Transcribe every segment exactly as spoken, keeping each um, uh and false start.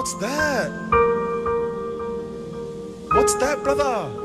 What's that? What's that, brother?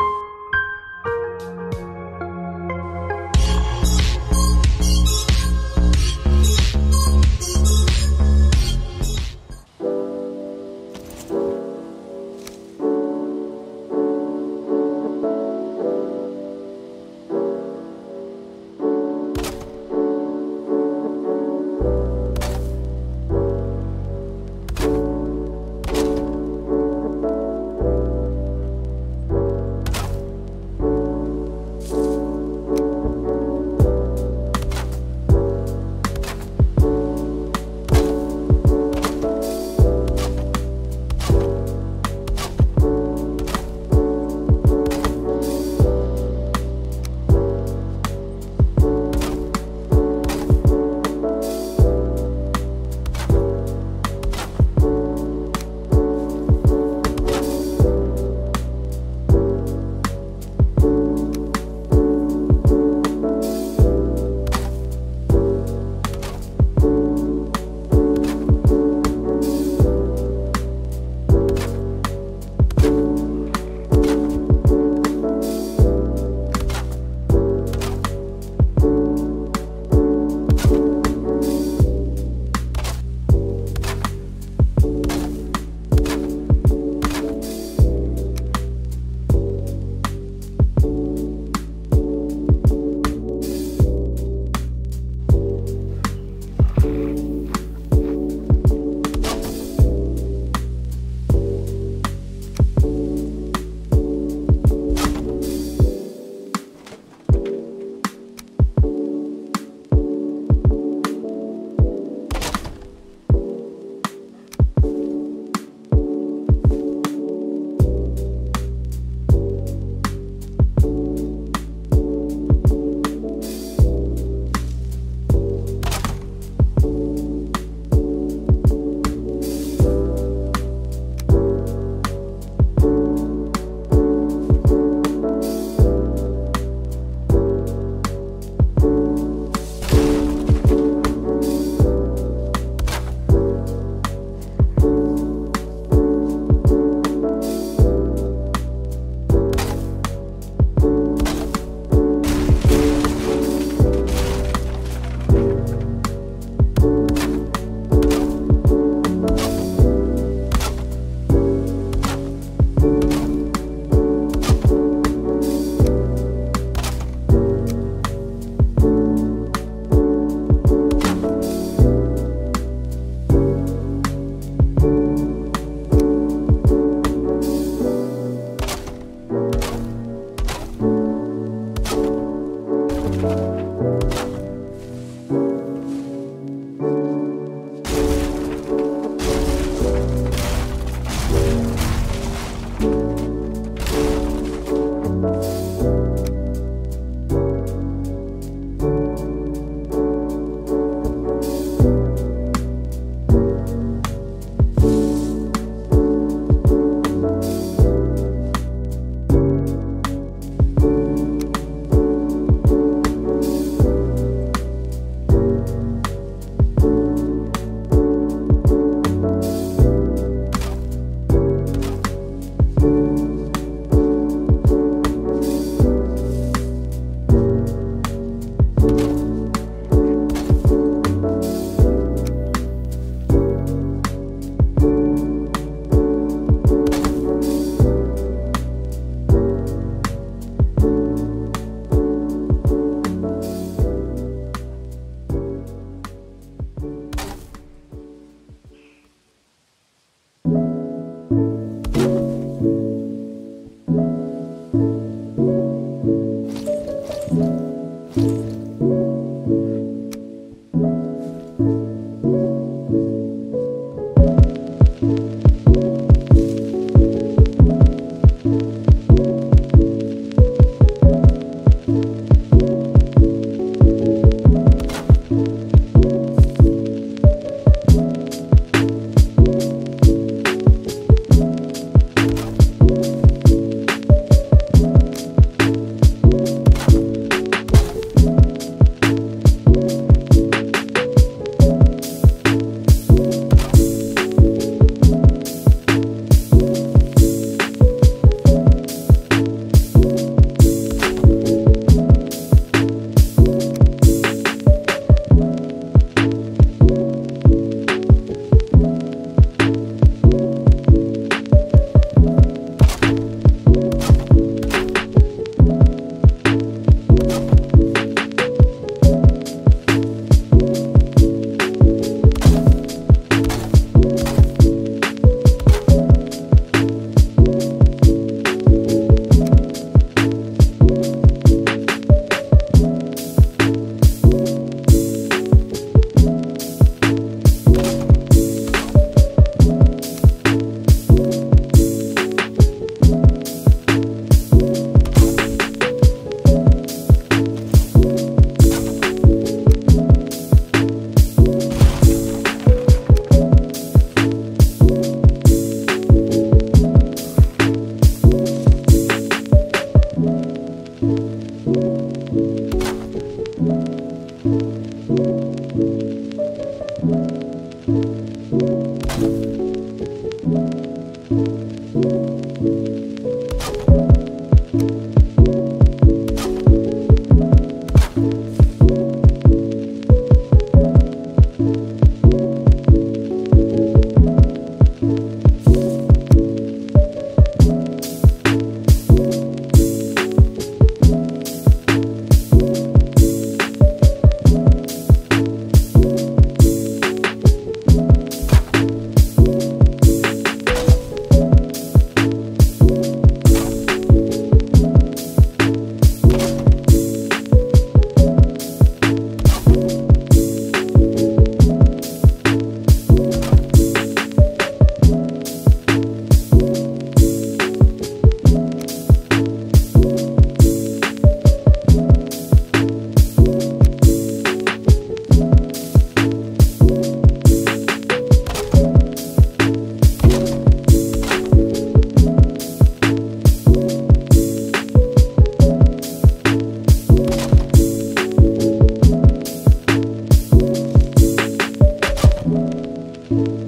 you.